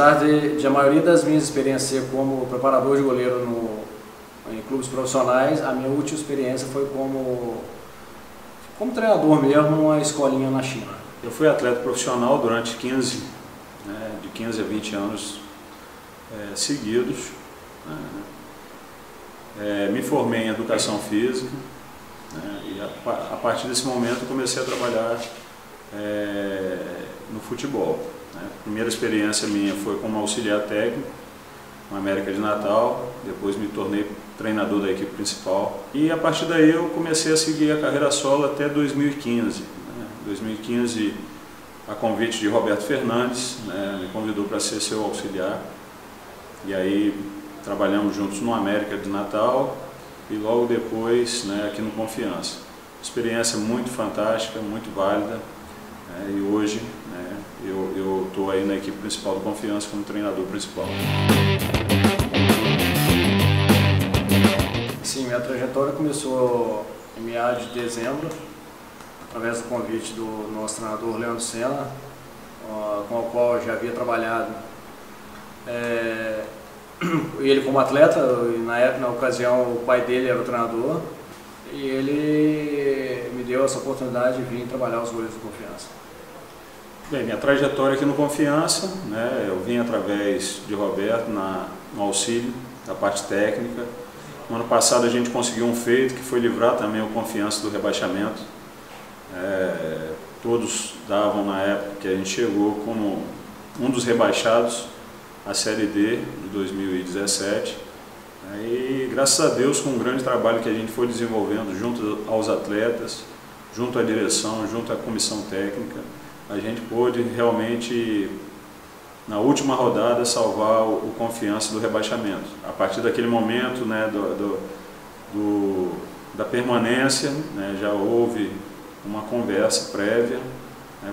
Apesar de a maioria das minhas experiências ser como preparador de goleiro em clubes profissionais, a minha última experiência foi como treinador mesmo, numa escolinha na China. Eu fui atleta profissional durante 15 a 20 anos seguidos. Me formei em educação física, e a partir desse momento eu comecei a trabalhar no futebol. A primeira experiência minha foi como auxiliar técnico na América de Natal, depois me tornei treinador da equipe principal e a partir daí eu comecei a seguir a carreira solo até 2015. 2015, a convite de Roberto Fernandes, me convidou para ser seu auxiliar e aí trabalhamos juntos no América de Natal e logo depois aqui no Confiança. Experiência muito fantástica, muito válida, e hoje eu estou aí na equipe principal do Confiança como treinador principal. Sim, minha trajetória começou em meados de dezembro, através do convite do nosso treinador Leandro Sena, com o qual eu já havia trabalhado. Ele como atleta, e na ocasião o pai dele era o treinador, e ele me deu essa oportunidade de vir trabalhar os goleiros do Confiança. Bem, minha trajetória aqui no Confiança, eu vim através de Roberto no auxílio, da parte técnica. No ano passado a gente conseguiu um feito, que foi livrar também o Confiança do rebaixamento. Todos davam na época que a gente chegou como um dos rebaixados, a Série D de 2017. E graças a Deus, com um grande trabalho que a gente foi desenvolvendo junto aos atletas, junto à direção, junto à comissão técnica, a gente pôde realmente, na última rodada, salvar o Confiança do rebaixamento. A partir daquele momento da permanência, já houve uma conversa prévia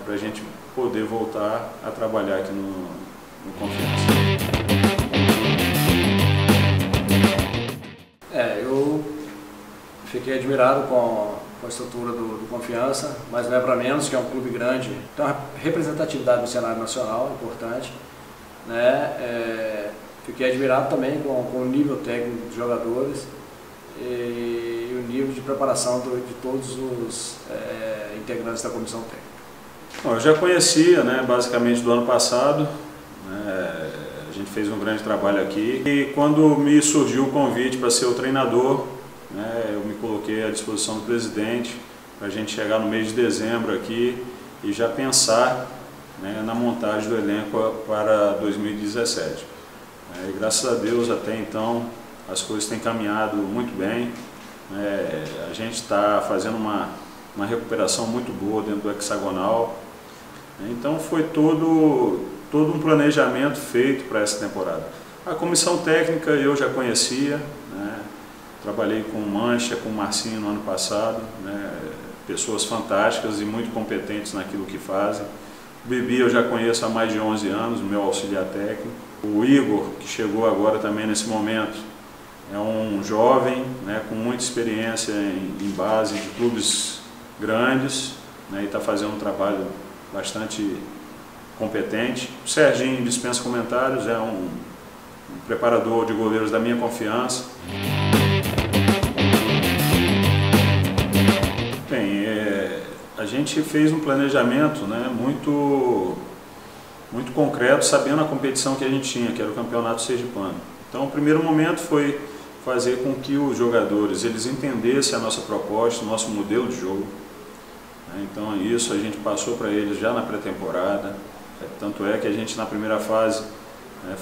para a gente poder voltar a trabalhar aqui no Confiança. Eu fiquei admirado com a estrutura do Confiança, mas não é para menos que é um clube grande, tem uma representatividade no cenário nacional importante, fiquei admirado também com o nível técnico dos jogadores e o nível de preparação de todos os integrantes da comissão técnica. Bom, eu já conhecia, basicamente do ano passado, a gente fez um grande trabalho aqui e quando me surgiu o convite para ser o treinador, eu me coloquei à disposição do presidente para a gente chegar no mês de dezembro aqui e já pensar na montagem do elenco para 2017. E graças a Deus até então as coisas têm caminhado muito bem, a gente está fazendo uma recuperação muito boa dentro do hexagonal, então foi todo um planejamento feito para essa temporada. A comissão técnica eu já conhecia, trabalhei com o Mancha, com o Marcinho no ano passado, pessoas fantásticas e muito competentes naquilo que fazem. O Bibi eu já conheço há mais de 11 anos, meu auxiliar técnico. O Igor, que chegou agora também nesse momento, é um jovem com muita experiência em base de clubes grandes, e está fazendo um trabalho bastante competente. O Serginho dispensa comentários, é um preparador de goleiros da minha confiança. A gente fez um planejamento muito concreto, sabendo a competição que a gente tinha, que era o Campeonato Sergipano. Então o primeiro momento foi fazer com que os jogadores eles entendessem a nossa proposta, o nosso modelo de jogo. Então isso a gente passou para eles já na pré-temporada, tanto é que a gente na primeira fase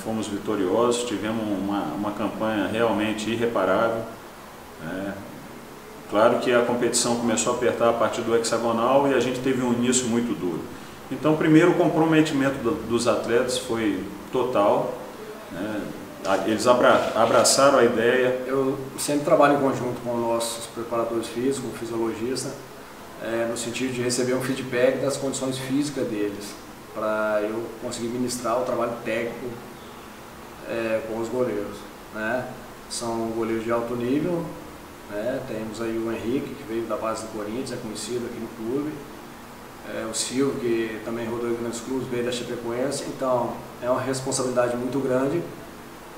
fomos vitoriosos, tivemos uma campanha realmente irreparável. Claro que a competição começou a apertar a partir do hexagonal e a gente teve um início muito duro. Então, primeiro, o comprometimento dos atletas foi total, eles abraçaram a ideia. Eu sempre trabalho em conjunto com nossos preparadores físicos, fisiologista, no sentido de receber um feedback das condições físicas deles, para eu conseguir ministrar o trabalho técnico com os goleiros. São goleiros de alto nível. Temos aí o Henrique, que veio da base do Corinthians, é conhecido aqui no clube, o Silvio, que também rodou em grandes clubes, veio da Chapecoense, então é uma responsabilidade muito grande,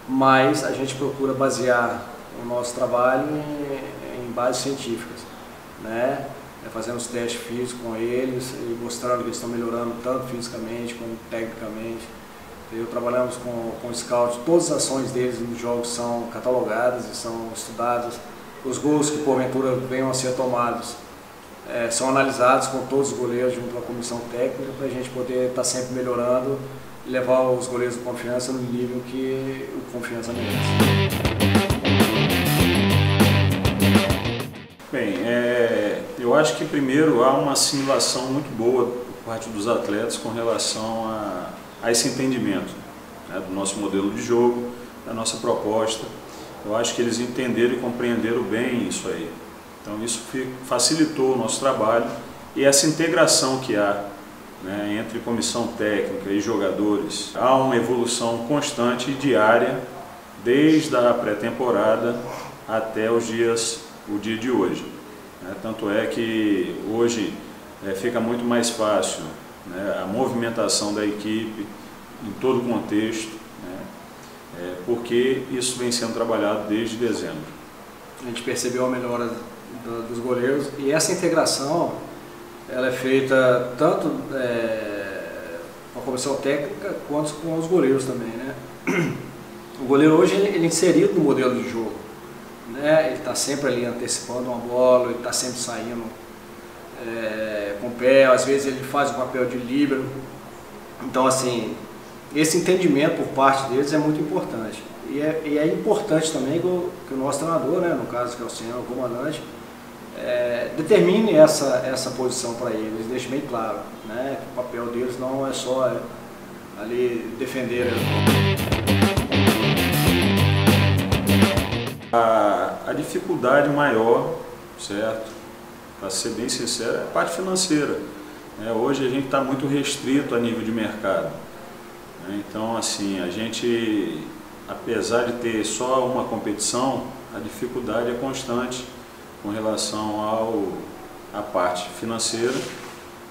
mas a gente procura basear o nosso trabalho em bases científicas, né? Fazendo os testes físicos com eles e mostrando que eles estão melhorando tanto fisicamente como tecnicamente. Eu trabalhamos com scouts, todas as ações deles nos jogos são catalogadas e são estudadas. Os gols que porventura venham a ser tomados são analisados com todos os goleiros junto à comissão técnica para a gente poder estar sempre melhorando e levar os goleiros de Confiança no nível que o Confiança merece. Bem, eu acho que primeiro há uma assimilação muito boa por parte dos atletas com relação a esse entendimento, né, do nosso modelo de jogo, da nossa proposta. Eu acho que eles entenderam e compreenderam bem isso aí. Então isso facilitou o nosso trabalho e essa integração que há, né, entre comissão técnica e jogadores. Há uma evolução constante e diária, desde a pré-temporada até o dia de hoje. Tanto é que hoje fica muito mais fácil, né, a movimentação da equipe em todo o contexto, né, porque isso vem sendo trabalhado desde dezembro. A gente percebeu a melhora dos goleiros e essa integração ela é feita tanto com a comissão técnica quanto com os goleiros também, né? O goleiro hoje ele é inserido no modelo de jogo, né? Ele está sempre ali antecipando uma bola, ele está sempre saindo com o pé, às vezes ele faz o papel de líbero. Então assim, esse entendimento por parte deles é muito importante. E é importante também que o nosso treinador, né, no caso que é o senhor, o comandante, determine essa posição para eles, deixe bem claro, né, que o papel deles não é só ali defender. A dificuldade maior, certo, para ser bem sincero, é a parte financeira. Hoje a gente está muito restrito a nível de mercado. Então, assim, a gente, apesar de ter só uma competição, a dificuldade é constante com relação à parte financeira,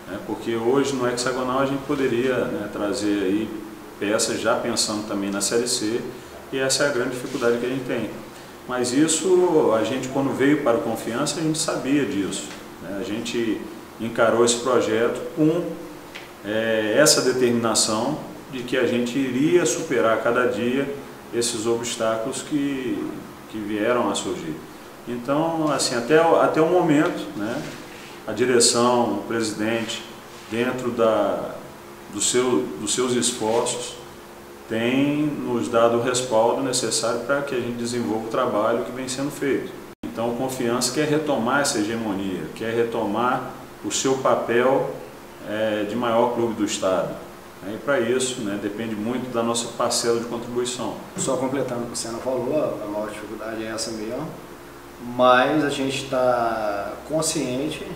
né? Porque hoje no hexagonal a gente poderia, né, trazer aí peças já pensando também na Série C, e essa é a grande dificuldade que a gente tem. Mas isso, a gente quando veio para o Confiança, a gente sabia disso, né? A gente encarou esse projeto com essa determinação de que a gente iria superar cada dia esses obstáculos que vieram a surgir. Então, assim, até o momento, né, a direção, o presidente, dentro dos seus esforços, tem nos dado o respaldo necessário para que a gente desenvolva o trabalho que vem sendo feito. Então, o Confiança quer retomar essa hegemonia, quer retomar o seu papel de maior clube do estado. E para isso, né, depende muito da nossa parcela de contribuição. Só completando o que o Sena falou, a maior dificuldade é essa mesmo, mas a gente está consciente,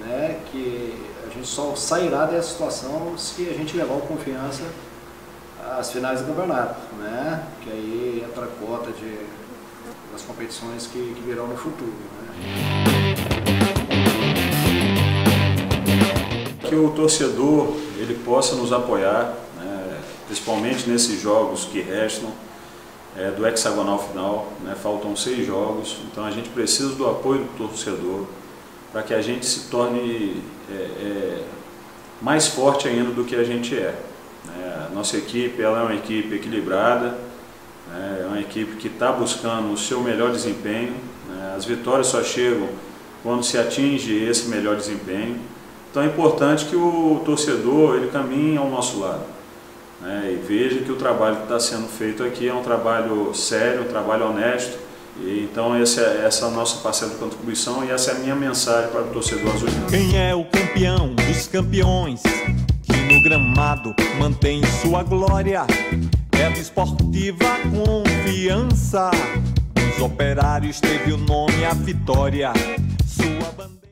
né, que a gente só sairá dessa situação se a gente levar o Confiança às finais do campeonato, né? Que aí entra a cota das competições que virão no futuro, né? Que o torcedor ele possa nos apoiar, né, principalmente nesses jogos que restam do hexagonal final, né, faltam 6 jogos, então a gente precisa do apoio do torcedor para que a gente se torne mais forte ainda do que a gente é. Nossa equipe ela é uma equipe equilibrada, né, é uma equipe que está buscando o seu melhor desempenho, né, as vitórias só chegam quando se atinge esse melhor desempenho, então é importante que o torcedor ele caminhe ao nosso lado, né, e veja que o trabalho que está sendo feito aqui é um trabalho sério, um trabalho honesto, e então essa é a nossa parcela de contribuição e essa é a minha mensagem para o torcedor azul. Quem é o campeão dos campeões? No gramado mantém sua glória, é do Esportiva Confiança, dos operários teve o nome a vitória, sua bandeira.